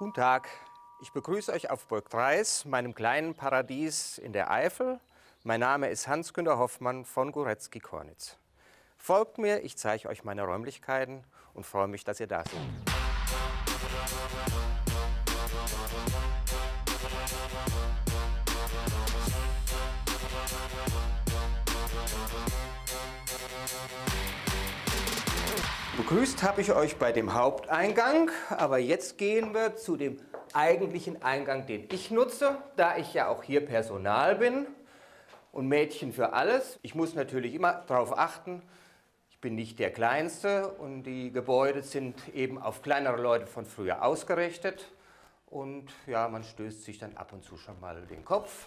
Guten Tag, ich begrüße euch auf Burg Dreis, meinem kleinen Paradies in der Eifel. Mein Name ist Hans-Günter Hoffmann von Guretzky-Cornitz. Folgt mir, ich zeige euch meine Räumlichkeiten und freue mich, dass ihr da seid. Begrüßt habe ich euch bei dem Haupteingang, aber jetzt gehen wir zu dem eigentlichen Eingang, den ich nutze, da ich ja auch hier Personal bin und Mädchen für alles. Ich muss natürlich immer darauf achten, ich bin nicht der Kleinste und die Gebäude sind eben auf kleinere Leute von früher ausgerichtet und ja, man stößt sich dann ab und zu schon mal den Kopf.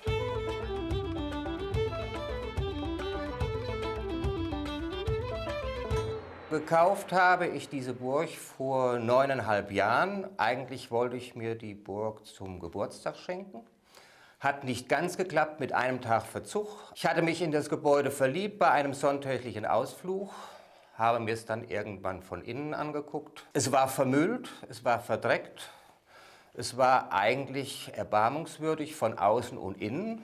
Gekauft habe ich diese Burg vor 9,5 Jahren. Eigentlich wollte ich mir die Burg zum Geburtstag schenken. Hat nicht ganz geklappt mit einem Tag Verzug. Ich hatte mich in das Gebäude verliebt bei einem sonntäglichen Ausflug. Habe mir es dann irgendwann von innen angeguckt. Es war vermüllt, es war verdreckt. Es war eigentlich erbarmungswürdig von außen und innen.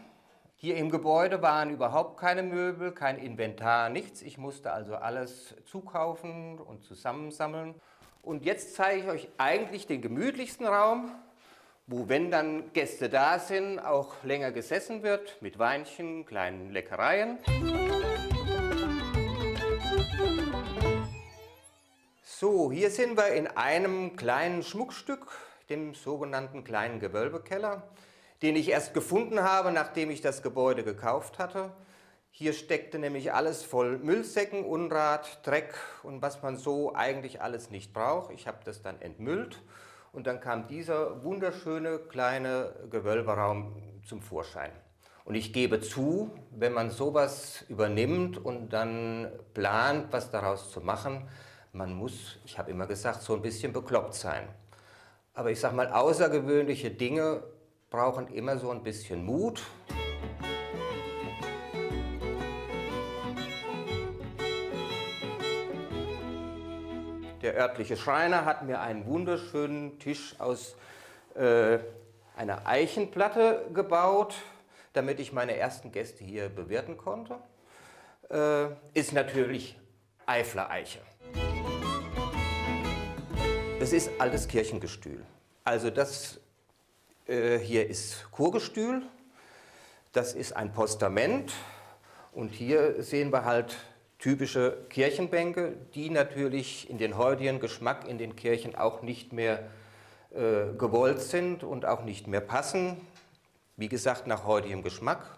Hier im Gebäude waren überhaupt keine Möbel, kein Inventar, nichts. Ich musste also alles zukaufen und zusammensammeln. Und jetzt zeige ich euch eigentlich den gemütlichsten Raum, wo, wenn dann Gäste da sind, auch länger gesessen wird, mit Weinchen, kleinen Leckereien. So, hier sind wir in einem kleinen Schmuckstück, dem sogenannten kleinen Gewölbekeller, den ich erst gefunden habe, nachdem ich das Gebäude gekauft hatte. Hier steckte nämlich alles voll Müllsäcken, Unrat, Dreck und was man so eigentlich alles nicht braucht. Ich habe das dann entmüllt und dann kam dieser wunderschöne kleine Gewölberaum zum Vorschein. Und ich gebe zu, wenn man sowas übernimmt und dann plant, was daraus zu machen, man muss, ich habe immer gesagt, so ein bisschen bekloppt sein. Aber ich sage mal, außergewöhnliche Dinge brauchen immer so ein bisschen Mut. Der örtliche Schreiner hat mir einen wunderschönen Tisch aus einer Eichenplatte gebaut, damit ich meine ersten Gäste hier bewirten konnte. Ist natürlich Eifler Eiche. Es ist altes Kirchengestühl. Also das hier ist Chorgestühl, das ist ein Postament und hier sehen wir halt typische Kirchenbänke, die natürlich in den heutigen Geschmack in den Kirchen auch nicht mehr gewollt sind und auch nicht mehr passen, wie gesagt nach heutigem Geschmack.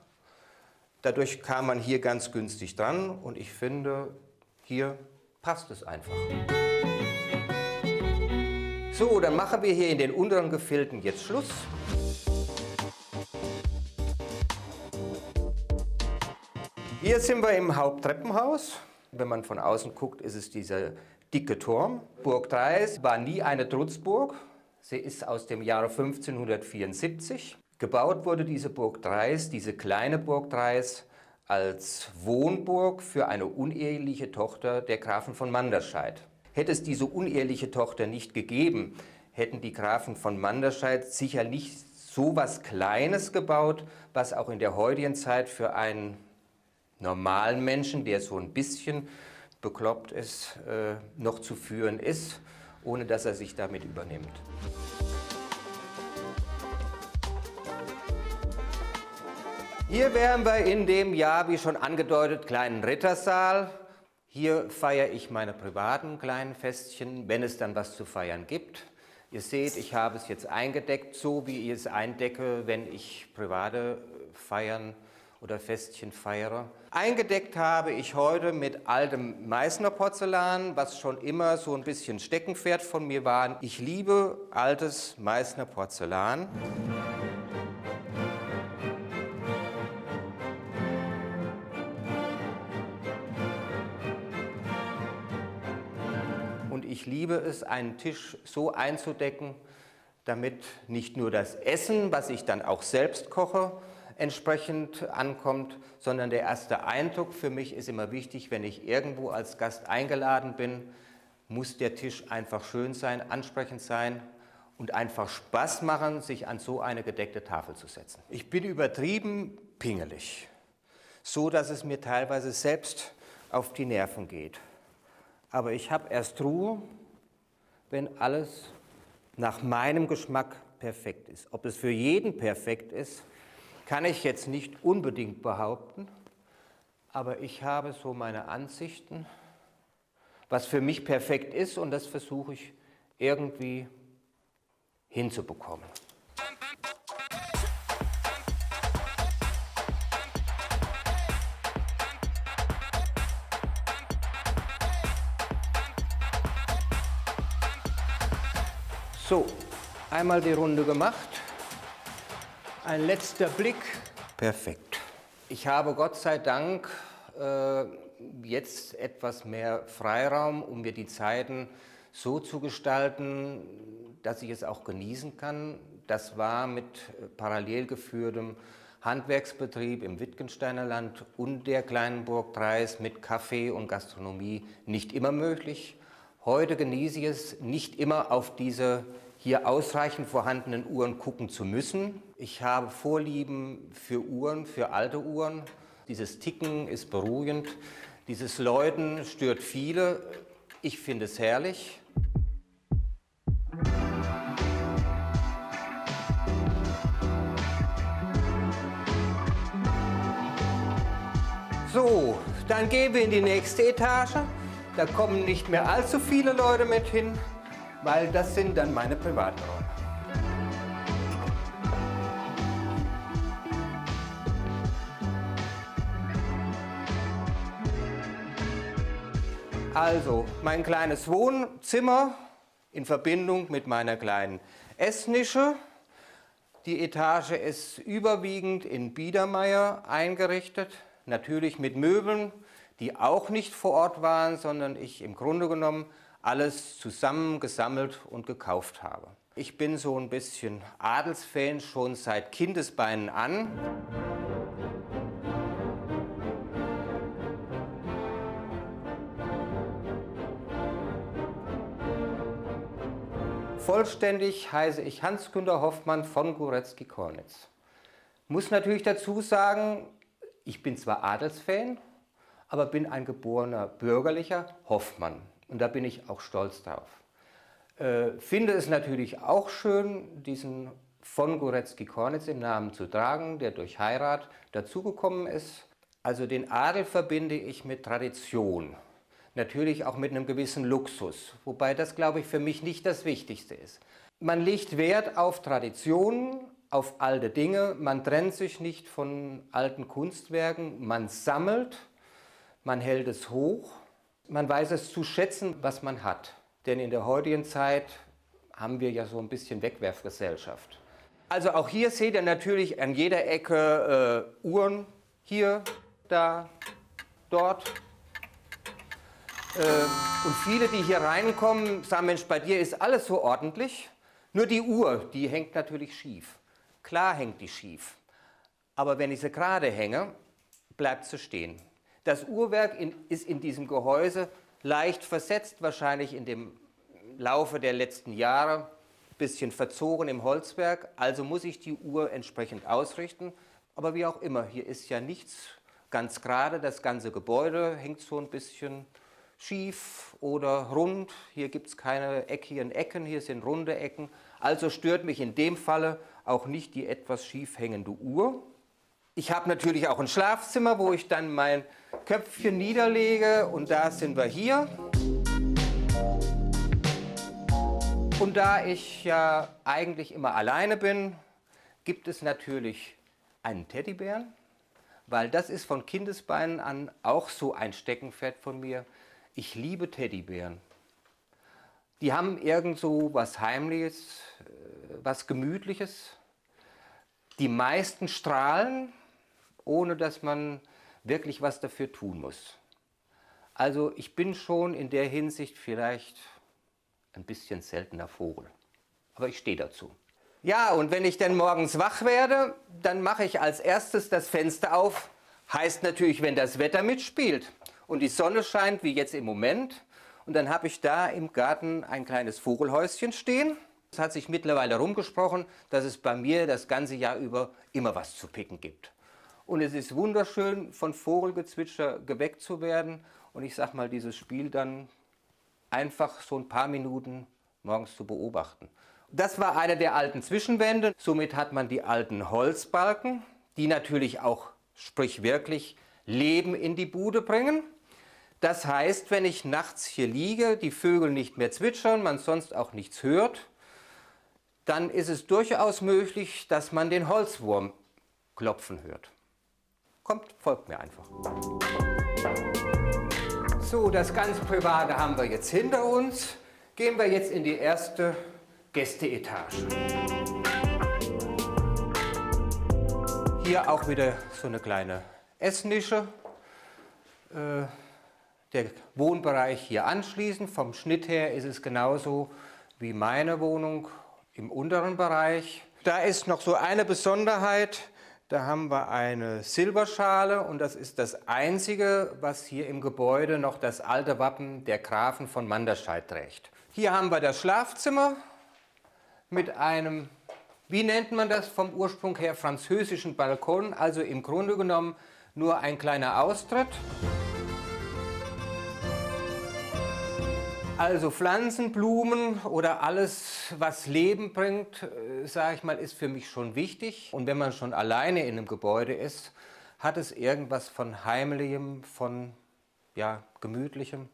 Dadurch kam man hier ganz günstig dran und ich finde, hier passt es einfach. So, dann machen wir hier in den unteren Gefilden jetzt Schluss. Hier sind wir im Haupttreppenhaus. Wenn man von außen guckt, ist es dieser dicke Turm. Burg Dreis war nie eine Trutzburg. Sie ist aus dem Jahre 1574. Gebaut wurde diese Burg Dreis, diese kleine Burg Dreis, als Wohnburg für eine uneheliche Tochter der Grafen von Manderscheid. Hätte es diese uneheliche Tochter nicht gegeben, hätten die Grafen von Manderscheid sicher nicht so was Kleines gebaut, was auch in der heutigen Zeit für einen normalen Menschen, der so ein bisschen bekloppt ist, noch zu führen ist, ohne dass er sich damit übernimmt. Hier wären wir in dem Jahr, wie schon angedeutet, kleinen Rittersaal. Hier feiere ich meine privaten kleinen Festchen, wenn es dann was zu feiern gibt. Ihr seht, ich habe es jetzt eingedeckt, so wie ich es eindecke, wenn ich private Feiern oder Festchen feiere. Eingedeckt habe ich heute mit altem Meißner Porzellan, was schon immer so ein bisschen Steckenpferd von mir war. Ich liebe altes Meißner Porzellan. Ich liebe es, einen Tisch so einzudecken, damit nicht nur das Essen, was ich dann auch selbst koche, entsprechend ankommt, sondern der erste Eindruck für mich ist immer wichtig, wenn ich irgendwo als Gast eingeladen bin, muss der Tisch einfach schön sein, ansprechend sein und einfach Spaß machen, sich an so eine gedeckte Tafel zu setzen. Ich bin übertrieben pingelig, so dass es mir teilweise selbst auf die Nerven geht. Aber ich habe erst Ruhe, wenn alles nach meinem Geschmack perfekt ist. Ob es für jeden perfekt ist, kann ich jetzt nicht unbedingt behaupten, aber ich habe so meine Ansichten, was für mich perfekt ist, und das versuche ich irgendwie hinzubekommen. So, einmal die Runde gemacht. Ein letzter Blick. Perfekt. Ich habe Gott sei Dank jetzt etwas mehr Freiraum, um mir die Zeiten so zu gestalten, dass ich es auch genießen kann. Das war mit parallel geführtem Handwerksbetrieb im Wittgensteiner Land und der kleinen Burg Dreis mit Kaffee und Gastronomie nicht immer möglich. Heute genieße ich es, nicht immer auf diese hier ausreichend vorhandenen Uhren gucken zu müssen. Ich habe Vorlieben für Uhren, für alte Uhren. Dieses Ticken ist beruhigend, dieses Läuten stört viele. Ich finde es herrlich. So, dann gehen wir in die nächste Etage. Da kommen nicht mehr allzu viele Leute mit hin, weil das sind dann meine Privaträume. Also, mein kleines Wohnzimmer in Verbindung mit meiner kleinen Essnische. Die Etage ist überwiegend in Biedermeier eingerichtet, natürlich mit Möbeln, die auch nicht vor Ort waren, sondern ich im Grunde genommen alles zusammengesammelt und gekauft habe. Ich bin so ein bisschen Adelsfan schon seit Kindesbeinen an. Vollständig heiße ich Hans-Günter Hoffmann von Guretzky-Cornitz. Muss natürlich dazu sagen, ich bin zwar Adelsfan, aber bin ein geborener bürgerlicher Hoffmann. Und da bin ich auch stolz drauf. Finde es natürlich auch schön, diesen von Guretzky-Cornitz im Namen zu tragen, der durch Heirat dazugekommen ist. Also den Adel verbinde ich mit Tradition. Natürlich auch mit einem gewissen Luxus, wobei das, glaube ich, für mich nicht das Wichtigste ist. Man legt Wert auf Traditionen, auf alte Dinge, man trennt sich nicht von alten Kunstwerken, man sammelt, man hält es hoch, man weiß es zu schätzen, was man hat. Denn in der heutigen Zeit haben wir ja so ein bisschen Wegwerfgesellschaft. Also auch hier seht ihr natürlich an jeder Ecke Uhren, hier, da, dort. Und viele, die hier reinkommen, sagen, Mensch, bei dir ist alles so ordentlich. Nur die Uhr, die hängt natürlich schief. Klar hängt die schief. Aber wenn ich sie gerade hänge, bleibt sie stehen. Das Uhrwerk ist in diesem Gehäuse leicht versetzt, wahrscheinlich in dem Laufe der letzten Jahre ein bisschen verzogen im Holzwerk. Also muss ich die Uhr entsprechend ausrichten. Aber wie auch immer, hier ist ja nichts ganz gerade. Das ganze Gebäude hängt so ein bisschen schief oder rund, hier gibt es keine eckigen Ecken, hier sind runde Ecken. Also stört mich in dem Falle auch nicht die etwas schief hängende Uhr. Ich habe natürlich auch ein Schlafzimmer, wo ich dann mein Köpfchen niederlege, und da sind wir hier. Und da ich ja eigentlich immer alleine bin, gibt es natürlich einen Teddybären, weil das ist von Kindesbeinen an auch so ein Steckenpferd von mir. Ich liebe Teddybären. Die haben irgend so was Heimliches, was Gemütliches. Die meisten strahlen, ohne dass man wirklich was dafür tun muss. Also ich bin schon in der Hinsicht vielleicht ein bisschen seltener Vogel. Aber ich stehe dazu. Ja, und wenn ich dann morgens wach werde, dann mache ich als erstes das Fenster auf. Heißt natürlich, wenn das Wetter mitspielt und die Sonne scheint, wie jetzt im Moment. Und dann habe ich da im Garten ein kleines Vogelhäuschen stehen. Es hat sich mittlerweile rumgesprochen, dass es bei mir das ganze Jahr über immer was zu picken gibt. Und es ist wunderschön, von Vogelgezwitscher geweckt zu werden. Und ich sag mal, dieses Spiel dann einfach so ein paar Minuten morgens zu beobachten. Das war eine der alten Zwischenwände. Somit hat man die alten Holzbalken, die natürlich auch sprichwörtlich Leben in die Bude bringen. Das heißt, wenn ich nachts hier liege, die Vögel nicht mehr zwitschern, man sonst auch nichts hört, dann ist es durchaus möglich, dass man den Holzwurm klopfen hört. Kommt, folgt mir einfach. So, das ganz Private haben wir jetzt hinter uns. Gehen wir jetzt in die erste Gästeetage. Hier auch wieder so eine kleine Essnische. Der Wohnbereich hier anschließend. Vom Schnitt her ist es genauso wie meine Wohnung im unteren Bereich. Da ist noch so eine Besonderheit. Da haben wir eine Silberschale und das ist das Einzige, was hier im Gebäude noch das alte Wappen der Grafen von Manderscheid trägt. Hier haben wir das Schlafzimmer mit einem, wie nennt man das, vom Ursprung her französischen Balkon, also im Grunde genommen nur ein kleiner Austritt. Also Pflanzen, Blumen oder alles, was Leben bringt, sage ich mal, ist für mich schon wichtig. Und wenn man schon alleine in einem Gebäude ist, hat es irgendwas von Heimlichem, von ja, Gemütlichem.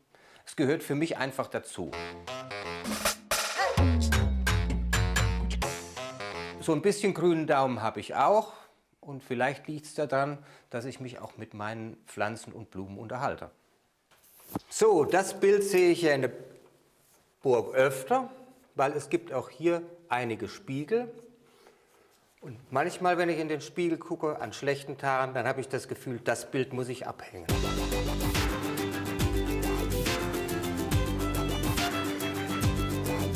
Es gehört für mich einfach dazu. So ein bisschen grünen Daumen habe ich auch. Und vielleicht liegt es daran, dass ich mich auch mit meinen Pflanzen und Blumen unterhalte. So, das Bild sehe ich ja in der Burg öfter, weil es gibt auch hier einige Spiegel. Und manchmal, wenn ich in den Spiegel gucke, an schlechten Tagen, dann habe ich das Gefühl, das Bild muss ich abhängen.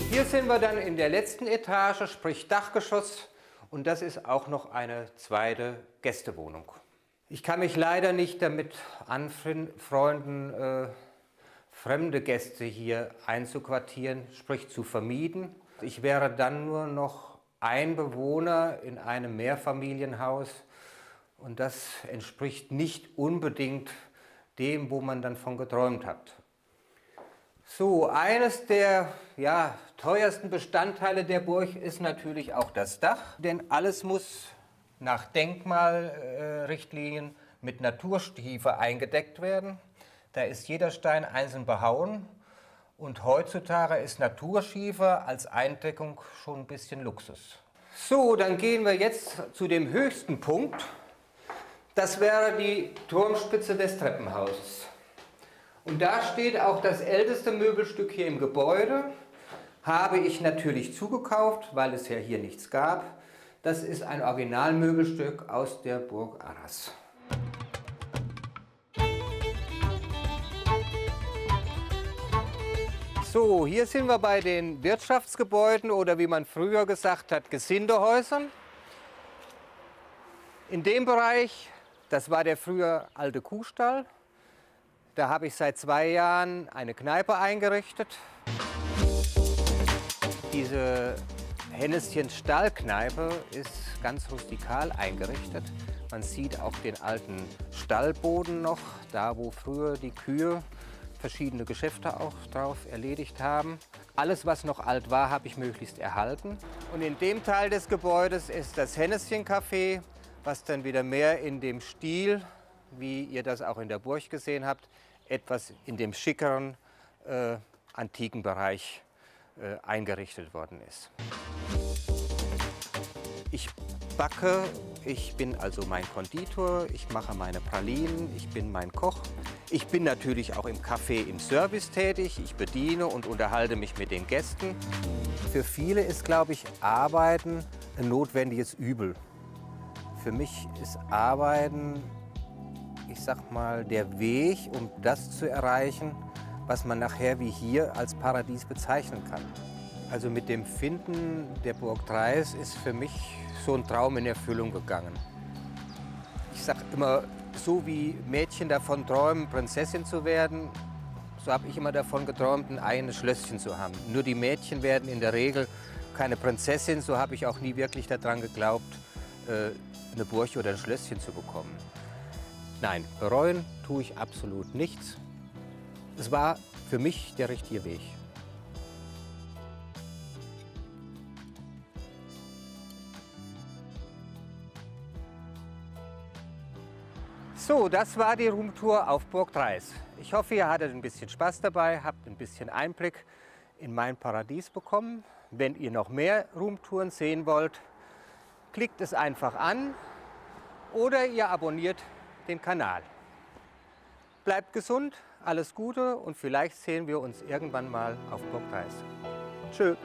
Hier sind wir dann in der letzten Etage, sprich Dachgeschoss. Und das ist auch noch eine zweite Gästewohnung. Ich kann mich leider nicht damit anfreunden, fremde Gäste hier einzuquartieren, sprich zu vermieten. Ich wäre dann nur noch ein Bewohner in einem Mehrfamilienhaus und das entspricht nicht unbedingt dem, wo man dann von geträumt hat. So, eines der ja, teuersten Bestandteile der Burg ist natürlich auch das Dach, denn alles muss nach Denkmalrichtlinien mit Naturschiefer eingedeckt werden. Da ist jeder Stein einzeln behauen und heutzutage ist Naturschiefer als Eindeckung schon ein bisschen Luxus. So, dann gehen wir jetzt zu dem höchsten Punkt. Das wäre die Turmspitze des Treppenhauses. Und da steht auch das älteste Möbelstück hier im Gebäude. Habe ich natürlich zugekauft, weil es ja hier nichts gab. Das ist ein Originalmöbelstück aus der Burg Arras. So, hier sind wir bei den Wirtschaftsgebäuden oder wie man früher gesagt hat, Gesindehäusern. In dem Bereich, das war der früher alte Kuhstall, da habe ich seit 2 Jahren eine Kneipe eingerichtet. Diese Hänneschen-Stallkneipe ist ganz rustikal eingerichtet. Man sieht auch den alten Stallboden noch, da wo früher die Kühe verschiedene Geschäfte auch drauf erledigt haben. Alles, was noch alt war, habe ich möglichst erhalten. Und in dem Teil des Gebäudes ist das Hänneschen-Café, was dann wieder mehr in dem Stil, wie ihr das auch in der Burg gesehen habt, etwas in dem schickeren, antiken Bereich eingerichtet worden ist. Ich backe, ich bin also mein Konditor, ich mache meine Pralinen, ich bin mein Koch. Ich bin natürlich auch im Café im Service tätig, ich bediene und unterhalte mich mit den Gästen. Für viele ist, glaube ich, Arbeiten ein notwendiges Übel. Für mich ist Arbeiten, ich sag mal, der Weg, um das zu erreichen, was man nachher wie hier als Paradies bezeichnen kann. Also mit dem Finden der Burg Dreis ist für mich so ein Traum in Erfüllung gegangen. Ich sage immer, so wie Mädchen davon träumen, Prinzessin zu werden, so habe ich immer davon geträumt, ein eigenes Schlösschen zu haben. Nur die Mädchen werden in der Regel keine Prinzessin, so habe ich auch nie wirklich daran geglaubt, eine Burg oder ein Schlösschen zu bekommen. Nein, bereuen tue ich absolut nichts. Es war für mich der richtige Weg. So, das war die Roomtour auf Burg Dreis. Ich hoffe, ihr hattet ein bisschen Spaß dabei, habt ein bisschen Einblick in mein Paradies bekommen. Wenn ihr noch mehr Roomtouren sehen wollt, klickt es einfach an oder ihr abonniert den Kanal. Bleibt gesund, alles Gute und vielleicht sehen wir uns irgendwann mal auf Burg Dreis. Tschö.